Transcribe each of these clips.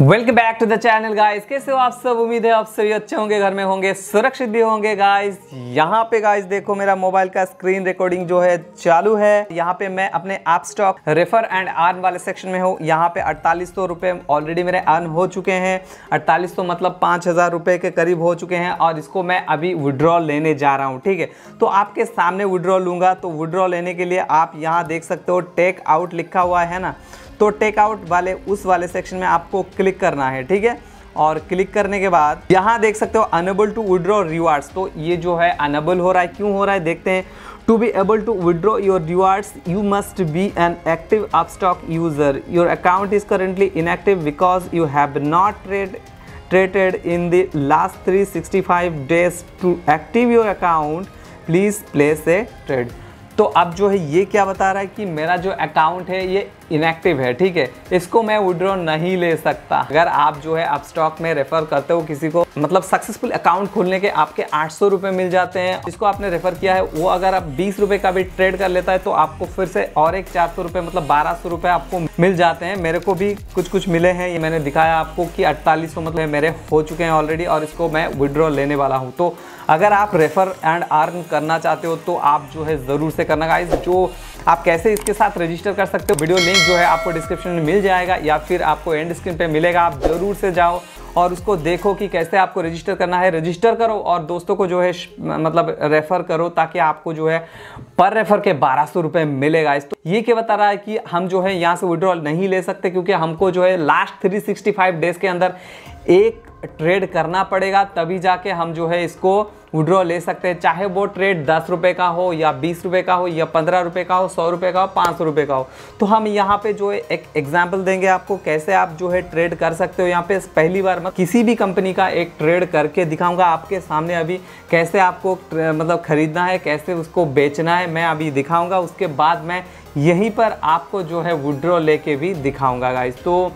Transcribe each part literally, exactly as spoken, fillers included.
Welcome back to the channel guys, कैसे हो आप सब। उम्मीद है आप सभी अच्छे होंगे, घर में होंगे, सुरक्षित भी होंगे। गाइस यहाँ पे गाइस देखो, मेरा मोबाइल का स्क्रीन रिकॉर्डिंग जो है चालू है। यहाँ पे मैं अपने अपस्टॉक रेफर एंड अर्न वाले सेक्शन में हूँ। यहाँ पे अड़तालीस सौ रुपये ऑलरेडी मेरे अर्न हो चुके हैं। अड़तालीस सौ मतलब पाँच हज़ार रुपये के करीब हो चुके हैं और इसको मैं अभी विड्रॉ लेने जा रहा हूँ। ठीक है, तो आपके सामने विड्रॉ लूँगा। तो विड्रॉ लेने के लिए आप यहाँ देख सकते हो टेक आउट लिखा हुआ है ना, तो टेक आउट वाले उस वाले सेक्शन में आपको क्लिक करना है। ठीक है, और क्लिक करने के बाद यहाँ देख सकते हो अनेबल टू विड्रॉ रिवार्ड्स, तो ये जो है अनेबल हो रहा है। क्यों हो रहा है देखते हैं। To be able to withdraw your rewards you must be an active Upstox user. Your account is currently inactive because you have not trade traded in the last three sixty five days. To active your account please place a trade. तो अब जो है ये क्या बता रहा है कि मेरा जो अकाउंट है ये इनएक्टिव है। ठीक है, इसको मैं विड्रॉ नहीं ले सकता। अगर आप जो है अपस्टॉक में रेफर करते हो किसी को, मतलब सक्सेसफुल अकाउंट खोलने के आपके आठ सौ रुपये मिल जाते हैं। जिसको आपने रेफर किया है वो अगर आप बीस रुपये का भी ट्रेड कर लेता है तो आपको फिर से और एक चार सौ रुपये मतलब बारह सौ रुपये आपको मिल जाते हैं। मेरे को भी कुछ कुछ मिले हैं, ये मैंने दिखाया आपको कि अड़तालीस सौ मतलब मेरे हो चुके हैं ऑलरेडी और इसको मैं विड्रॉ लेने वाला हूँ। तो अगर आप रेफर एंड अर्न करना चाहते हो तो आप जो है ज़रूर से करना। गाइस जो आप कैसे इसके साथ रजिस्टर कर सकते हो, वीडियो लिंक जो है आपको डिस्क्रिप्शन में मिल जाएगा या फिर आपको एंड स्क्रीन पे मिलेगा। आप ज़रूर से जाओ और उसको देखो कि कैसे आपको रजिस्टर करना है। रजिस्टर करो और दोस्तों को जो है मतलब रेफ़र करो ताकि आपको जो है पर रेफ़र के बारह सौ रुपये मिलेगा। तो ये क्या बता रहा है कि हम जो है यहाँ से विड्रॉल नहीं ले सकते क्योंकि हमको जो है last three sixty five days के अंदर एक ट्रेड करना पड़ेगा, तभी जाके हम जो है इसको विड्रॉ ले सकते हैं। चाहे वो ट्रेड दस रुपये का हो या बीस रुपये का हो या पंद्रह रुपये का हो, सौ रुपये का हो, पाँच सौ रुपये का हो। तो हम यहाँ पे जो है एक एग्जांपल देंगे आपको कैसे आप जो है ट्रेड कर सकते हो। यहाँ पे पहली बार मैं किसी भी कंपनी का एक ट्रेड करके दिखाऊंगा आपके सामने। अभी कैसे आपको मतलब ख़रीदना है, कैसे उसको बेचना है, मैं अभी दिखाऊँगा। उसके बाद मैं यहीं पर आपको जो है विड्रॉ लेके भी दिखाऊँगा। गाइस तो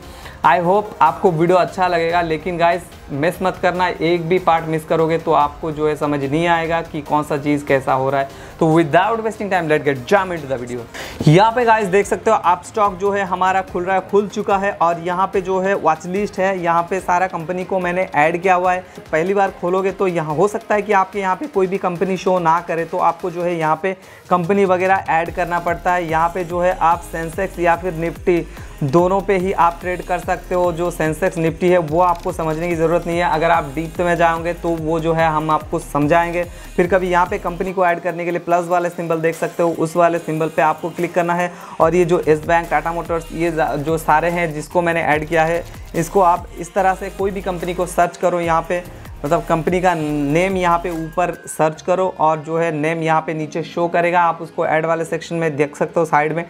आई होप आपको वीडियो अच्छा लगेगा, लेकिन गाइस मिस मत करना। एक भी पार्ट मिस करोगे तो आपको जो है समझ नहीं आएगा कि कौन सा चीज़ कैसा हो रहा है। तो without wasting time let get jump into the video. यहाँ पे गाइस देख सकते हो अपस्टॉक जो है हमारा खुल रहा है, खुल चुका है और यहाँ पे जो है वॉच लिस्ट है। यहाँ पे सारा कंपनी को मैंने ऐड किया हुआ है। पहली बार खोलोगे तो यहाँ हो सकता है कि आपके यहाँ पे कोई भी कंपनी शो ना करे, तो आपको जो है यहाँ पे कंपनी वगैरह ऐड करना पड़ता है। यहाँ पे जो है आप सेंसेक्स या फिर निफ्टी दोनों पे ही आप ट्रेड कर सकते हो। जो सेंसेक्स निफ्टी है वो आपको समझने की ज़रूरत नहीं है। अगर आप डीप में जाओगे तो वो जो है हम आपको समझाएंगे फिर कभी। यहाँ पे कंपनी को ऐड करने के लिए प्लस वाले सिंबल देख सकते हो, उस वाले सिंबल पे आपको क्लिक करना है। और ये जो एस बैंक, टाटा मोटर्स, ये जो सारे हैं जिसको मैंने ऐड किया है, इसको आप इस तरह से कोई भी कंपनी को सर्च करो। यहाँ पर मतलब कंपनी का नेम यहाँ पे ऊपर सर्च करो और जो है नेम यहाँ पे नीचे शो करेगा। आप उसको ऐड वाले सेक्शन में देख सकते हो, साइड में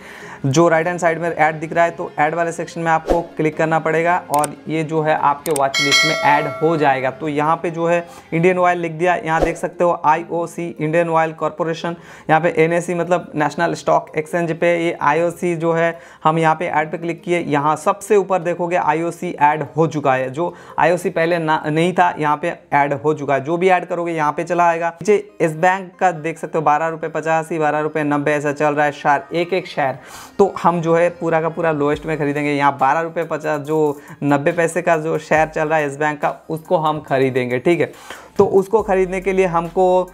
जो राइट हैंड साइड में ऐड दिख रहा है, तो ऐड वाले सेक्शन में आपको क्लिक करना पड़ेगा और ये जो है आपके वॉच लिस्ट में ऐड हो जाएगा। तो यहाँ पे जो है इंडियन ऑयल लिख दिया, यहाँ देख सकते हो I O C Indian Oil Corporation. यहाँ पे एन एस ई मतलब नेशनल स्टॉक एक्सचेंज पे ये आई ओ सी जो है हम यहाँ पे ऐड पे क्लिक किए। यहाँ सबसे ऊपर देखोगे आई ओ सी ऐड हो चुका है। जो आई ओ सी पहले नहीं था यहाँ पे ऐड हो चुका है। जो भी ऐड करोगे यहाँ पे चला आएगा। नीचे इस बैंक का देख सकते हो बारह रुपये पचासी, बारह रुपये नब्बे ऐसा चल रहा है शेयर, एक एक शेयर। तो हम जो है पूरा का पूरा लोएस्ट में खरीदेंगे। यहाँ बारह रुपये पचास जो नब्बे पैसे का जो शेयर चल रहा है इस बैंक का, उसको हम खरीदेंगे। ठीक है, तो उसको खरीदने के लिए हमको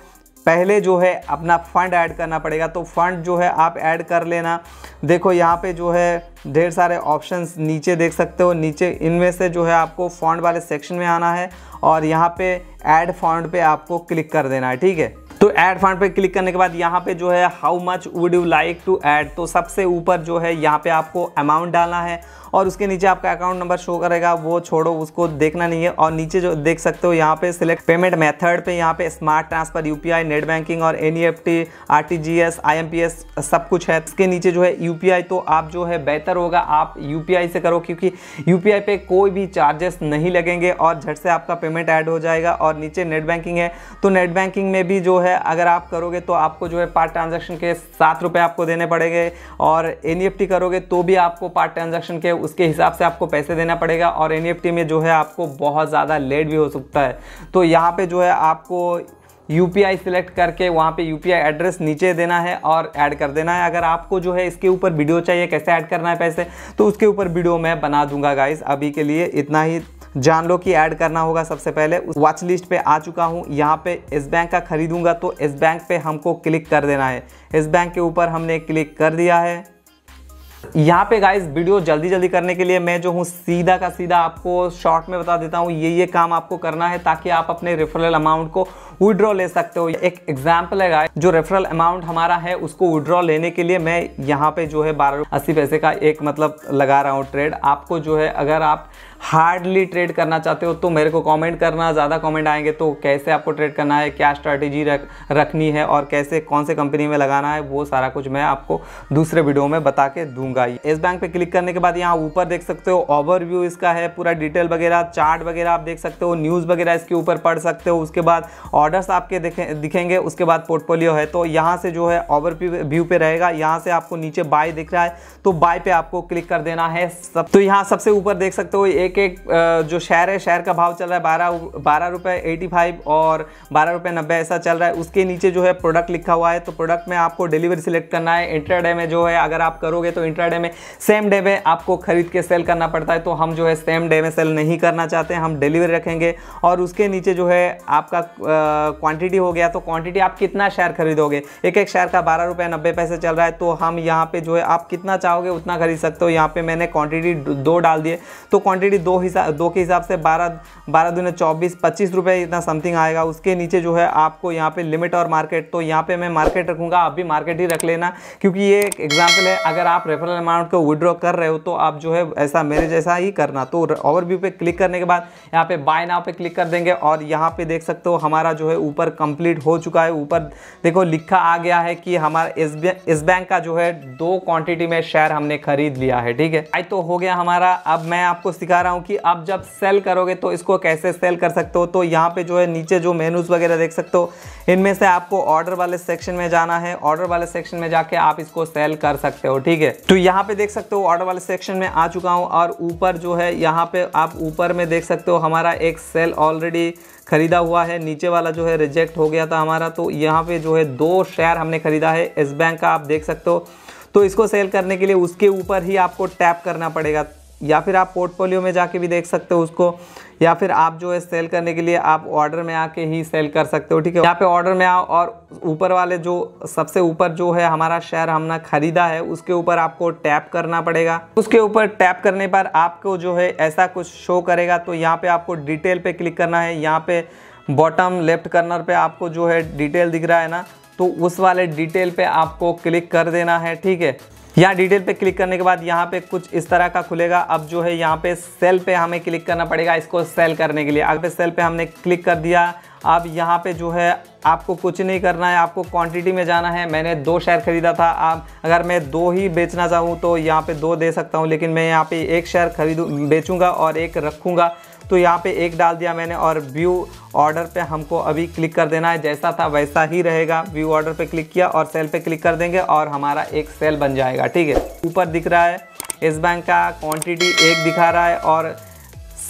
पहले जो है अपना फ़ंड ऐड करना पड़ेगा। तो फंड जो है आप ऐड कर लेना। देखो यहाँ पे जो है ढेर सारे ऑप्शंस नीचे देख सकते हो। नीचे इनमें से जो है आपको फंड वाले सेक्शन में आना है और यहाँ पे ऐड फंड पे आपको क्लिक कर देना है। ठीक है, तो ऐड फंड पे क्लिक करने के बाद यहाँ पे जो है how much would you like to add, तो सबसे ऊपर जो है यहाँ पे आपको अमाउंट डालना है और उसके नीचे आपका अकाउंट नंबर शो करेगा, वो छोड़ो, उसको देखना नहीं है। और नीचे जो देख सकते हो यहाँ पे सिलेक्ट पेमेंट मेथड पे यहाँ पे smart transfer, UPI, net banking और एनईएफटी, आरटीजीएस, आईएमपीएस सब कुछ है। इसके नीचे जो है यूपीआई, तो आप जो है बेहतर होगा आप यूपीआई से करो क्योंकि यूपीआई पे कोई भी चार्जेस नहीं लगेंगे और झट से आपका पेमेंट ऐड हो जाएगा। और नीचे नेट बैंकिंग है, तो नेट बैंकिंग में भी जो है अगर आप करोगे तो आपको जो है पार्ट ट्रांजेक्शन के सात रुपये आपको देने पड़ेंगे और एनईएफटी करोगे तो भी आपको पार्ट ट्रांजेक्शन के उसके हिसाब से आपको पैसे देना पड़ेगा। और एनईएफटी में जो है आपको बहुत ज़्यादा लेट भी हो सकता है। तो यहाँ पे जो है आपको यूपीआई सिलेक्ट करके वहाँ पे यूपीआई एड्रेस नीचे देना है और ऐड कर देना है। अगर आपको जो है इसके ऊपर वीडियो चाहिए कैसे ऐड करना है पैसे, तो उसके ऊपर वीडियो मैं बना दूंगा गाइस। अभी के लिए इतना ही जान लो कि ऐड करना होगा। सबसे पहले उस वॉच लिस्ट पे आ चुका हूँ, यहाँ पे एस बैंक का खरीदूंगा तो एस बैंक पे हमको क्लिक कर देना है। एस बैंक के ऊपर हमने क्लिक कर दिया है। यहाँ पे गाइस वीडियो जल्दी जल्दी करने के लिए मैं जो हूँ सीधा का सीधा आपको शॉर्ट में बता देता हूँ, ये ये काम आपको करना है ताकि आप अपने रेफरल अमाउंट को विड्रॉ ले सकते हो। एक एग्जाम्पल है गाइस, जो रेफरल अमाउंट हमारा है उसको विड्रॉ लेने के लिए मैं यहाँ पे जो है बारह अस्सी पैसे का एक मतलब लगा रहा हूँ ट्रेड। आपको जो है अगर आप हार्डली ट्रेड करना चाहते हो तो मेरे को कमेंट करना, ज़्यादा कमेंट आएंगे तो कैसे आपको ट्रेड करना है, क्या स्ट्रैटेजी रख रखनी है और कैसे कौन से कंपनी में लगाना है, वो सारा कुछ मैं आपको दूसरे वीडियो में बता के दूंगा। इस बैंक पे क्लिक करने के बाद यहाँ ऊपर देख सकते हो ओवरव्यू इसका है, पूरा डिटेल वगैरह, चार्ट वगैरह आप देख सकते हो, न्यूज़ वगैरह इसके ऊपर पढ़ सकते हो। उसके बाद ऑर्डर्स आपके दिखेंगे, उसके बाद पोर्टफोलियो है, तो यहाँ से जो है ओवरव्यू पे रहेगा। यहाँ से आपको नीचे बाय दिख रहा है तो बाय पे आपको क्लिक कर देना है। सब तो यहाँ सबसे ऊपर देख सकते हो एक एक जो शेयर है, शेयर का भाव चल रहा है बारह बारह रुपये एटी फाइव और बारह रुपये नब्बे ऐसा चल रहा है। उसके नीचे जो है प्रोडक्ट लिखा हुआ है, तो प्रोडक्ट में आपको डिलीवरी सिलेक्ट करना है। इंट्राडे में जो है अगर आप करोगे तो इंट्राडे में सेम डे में आपको खरीद के सेल करना पड़ता है, तो हम जो है सेम डे में सेल नहीं करना चाहते, हम डिलीवरी रखेंगे। और उसके नीचे जो है आपका क्वान्टिटी हो गया, तो क्वान्टिटी आप कितना शेयर खरीदोगे, एक एक शेयर का बारह रुपये नब्बे पैसे चल रहा है, तो हम यहाँ पर जो है आप कितना चाहोगे उतना खरीद सकते हो। यहाँ पर मैंने क्वान्टिटी दो डाल दिए, तो क्वान्टिटी दो हिसाब दो के हिसाब से बारह बारह दूने चौबीस पच्चीस रुपये इतना समथिंग आएगा। उसके नीचे जो है आपको यहाँ पे लिमिट और मार्केट, तो यहाँ पे मैं मार्केट रखूँगा, आप भी मार्केट ही रख लेना क्योंकि ये एक एग्जाम्पल है। अगर आप रेफरल अमाउंट को विड्रॉ कर रहे हो तो आप जो है ऐसा मेरे जैसा ही करना। तो ओवरव्यू पे क्लिक करने के बाद यहाँ पे बाय नाउ पे क्लिक कर देंगे और यहाँ पे देख सकते हो हमारा जो है ऊपर कंप्लीट हो चुका है। ऊपर देखो लिखा आ गया है कि हमारा इस बैंक का जो है दो क्वान्टिटी में शेयर हमने खरीद लिया है। ठीक है, तो हो गया हमारा। अब मैं आपको सिखा रहा हूं कि आप जब सेल करोगे तो इसको कैसे सेल कर सकते हो। तो यहाँ पे जो है नीचे जो मेनूज वगैरह देख सकते हो, इनमें से आपको ऑर्डर वाले सेक्शन में जाना है। ऑर्डर वाले सेक्शन में जाके आप इसको सेल कर सकते हो। ठीक है, तो यहाँ पे देख सकते हो ऑर्डर वाले सेक्शन में आ चुका हूँ और ऊपर जो है यहाँ पे आप ऊपर में देख सकते हो हमारा एक सेल ऑलरेडी खरीदा हुआ है। नीचे वाला जो है रिजेक्ट हो गया था हमारा, तो यहाँ पे जो है दो शेयर हमने खरीदा है एस बैंक का, आप देख सकते हो। तो इसको सेल करने के लिए उसके ऊपर ही आपको टैप करना पड़ेगा, या फिर आप पोर्टफोलियो में जाके भी देख सकते हो उसको, या फिर आप जो है सेल करने के लिए आप ऑर्डर में आके ही सेल कर सकते हो। ठीक है, यहाँ पे ऑर्डर में आओ और ऊपर वाले जो सबसे ऊपर जो है हमारा शेयर हमने खरीदा है उसके ऊपर आपको टैप करना पड़ेगा। उसके ऊपर टैप करने पर आपको जो है ऐसा कुछ शो करेगा, तो यहाँ पे आपको डिटेल पे क्लिक करना है। यहाँ पे बॉटम लेफ्ट कॉर्नर पे आपको जो है डिटेल दिख रहा है ना, तो उस वाले डिटेल पे आपको क्लिक कर देना है। ठीक है, यहाँ डिटेल पे क्लिक करने के बाद यहाँ पे कुछ इस तरह का खुलेगा। अब जो है यहाँ पे सेल पे हमें क्लिक करना पड़ेगा इसको सेल करने के लिए। अगर सेल पे हमने क्लिक कर दिया, अब यहाँ पे जो है आपको कुछ नहीं करना है, आपको क्वांटिटी में जाना है। मैंने दो शेयर खरीदा था, आप अगर मैं दो ही बेचना चाहूँ तो यहाँ पे दो दे सकता हूँ, लेकिन मैं यहाँ पे एक शेयर खरीदू बेचूँगा और एक रखूँगा, तो यहाँ पे एक डाल दिया मैंने। और व्यू ऑर्डर पे हमको अभी क्लिक कर देना है, जैसा था वैसा ही रहेगा। व्यू ऑर्डर पे क्लिक किया और सेल पे क्लिक कर देंगे और हमारा एक सेल बन जाएगा। ठीक है, ऊपर दिख रहा है इस बैंक का क्वांटिटी एक दिखा रहा है और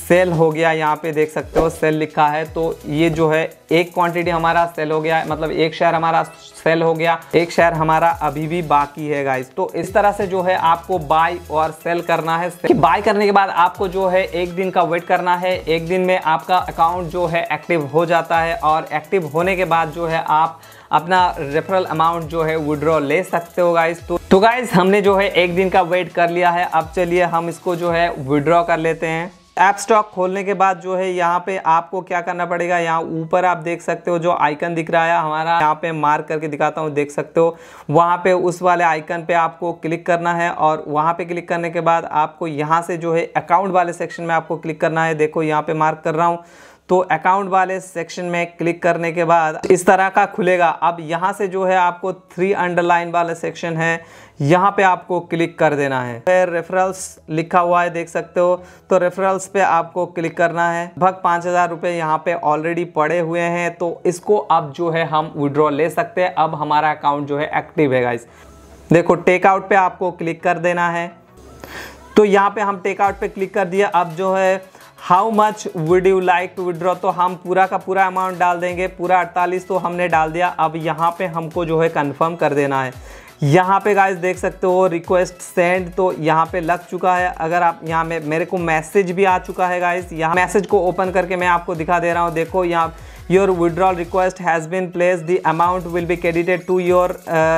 सेल हो गया, यहाँ पे देख सकते हो सेल लिखा है। तो ये जो है एक क्वांटिटी हमारा सेल हो गया, मतलब एक शेयर हमारा सेल हो गया, एक शेयर हमारा अभी भी बाकी है गाइस। तो इस तरह से जो है आपको बाय और सेल करना है। बाय करने के बाद आपको जो है एक दिन का वेट करना है, एक दिन में आपका अकाउंट जो है एक्टिव हो जाता है और एक्टिव होने के बाद जो है आप अपना रेफरल अमाउंट जो है विड्रॉ ले सकते हो गाइस। तो, तो गाइस हमने जो है एक दिन का वेट कर लिया है। अब चलिए हम इसको जो है विड्रॉ कर लेते हैं। ऐप स्टॉक खोलने के बाद जो है यहाँ पे आपको क्या करना पड़ेगा, यहाँ ऊपर आप देख सकते हो जो आइकन दिख रहा है हमारा, यहाँ पे मार्क करके दिखाता हूँ, देख सकते हो वहाँ पे उस वाले आइकन पे आपको क्लिक करना है। और वहाँ पे क्लिक करने के बाद आपको यहाँ से जो है अकाउंट वाले सेक्शन में आपको क्लिक करना है। देखो यहाँ पे मार्क कर रहा हूँ, तो अकाउंट वाले सेक्शन में क्लिक करने के बाद इस तरह का खुलेगा। अब यहाँ से जो है आपको थ्री अंडरलाइन वाला सेक्शन है, यहाँ पे आपको क्लिक कर देना है। फिर रेफरल्स लिखा हुआ है देख सकते हो, तो रेफरल्स पे आपको क्लिक करना है। लगभग पाँच हज़ार रुपये यहाँ पे ऑलरेडी पड़े हुए हैं, तो इसको अब जो है हम विड्रॉ ले सकते हैं। अब हमारा अकाउंट जो है एक्टिव है गाइस। देखो टेकआउट पे आपको क्लिक कर देना है, तो यहाँ पे हम टेकआउट पे क्लिक कर दिया। अब जो है how much would you like to withdraw, तो हम पूरा का पूरा अमाउंट डाल देंगे, पूरा अड़तालीस तो हमने डाल दिया। अब यहाँ पे हमको जो है कंफर्म कर देना है। यहाँ पे गाइस देख सकते हो रिक्वेस्ट सेंड, तो यहाँ पे लग चुका है। अगर आप यहाँ में मेरे को मैसेज भी आ चुका है गाइस, यहाँ मैसेज को ओपन करके मैं आपको दिखा दे रहा हूँ। देखो यहाँ your withdrawal request has been place, the amount will be credited to your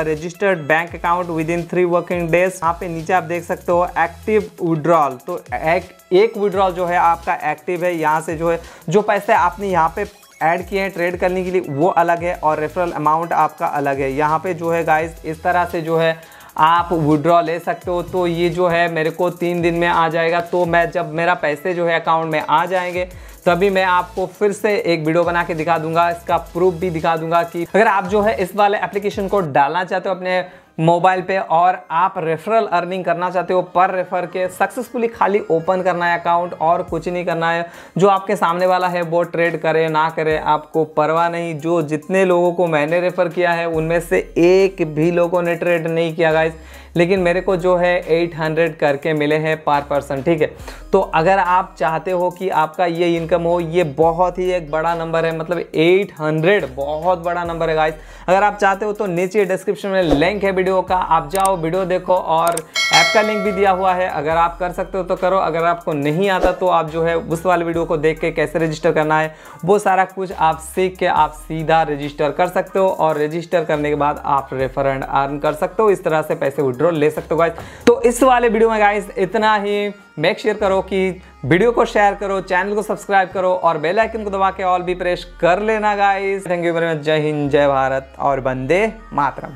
registered bank account within three working days. यहाँ पे नीचे आप देख सकते हो एक्टिव विड्रॉल, तो एक, एक विड्रॉल जो है आपका एक्टिव है। यहाँ से जो है जो पैसे आपने यहाँ पे ऐड किए हैं ट्रेड करने के लिए वो अलग है, और रेफरल अमाउंट आपका अलग है। यहाँ पे जो है गाइस इस तरह से जो है आप विड्रॉ ले सकते हो। तो ये जो है मेरे को तीन दिन में आ जाएगा, तो मैं जब मेरा पैसे जो है अकाउंट में आ जाएंगे तभी मैं आपको फिर से एक वीडियो बना के दिखा दूंगा, इसका प्रूफ भी दिखा दूंगा कि अगर आप जो है इस वाले एप्लीकेशन को डालना चाहते हो अपने मोबाइल पे और आप रेफरल अर्निंग करना चाहते हो पर रेफर के, सक्सेसफुली खाली ओपन करना है अकाउंट और कुछ नहीं करना है। जो आपके सामने वाला है वो ट्रेड करे ना करे आपको परवाह नहीं। जो जितने लोगों को मैंने रेफ़र किया है उनमें से एक भी लोगों ने ट्रेड नहीं किया गाइस, लेकिन मेरे को जो है आठ सौ करके मिले हैं पर पर्सन, ठीक है। तो अगर आप चाहते हो कि आपका ये इनकम हो, ये बहुत ही एक बड़ा नंबर है, मतलब आठ सौ बहुत बड़ा नंबर है गाइस। अगर आप चाहते हो तो नीचे डिस्क्रिप्शन में लिंक है वीडियो का, आप जाओ वीडियो देखो और ऐप का लिंक भी दिया हुआ है। अगर आप कर सकते हो तो करो, अगर आपको नहीं आता तो आप जो है उस वाले वीडियो को देख के कैसे रजिस्टर करना है वो सारा कुछ आप सीख के आप सीधा रजिस्टर कर सकते हो, और रजिस्टर करने के बाद आप रेफर एंड अर्न कर सकते हो, इस तरह से पैसे विड्रॉ ले सकते हो गाइस। तो इस वाले वीडियो में गाइस इतना ही। मेक श्योर करो कि वीडियो को शेयर करो, चैनल को सब्सक्राइब करो और बेल आइकन को दबा के ऑल भी प्रेस कर लेना guys. Thank you very much. जय हिंद, जय भारत और वंदे मातरम।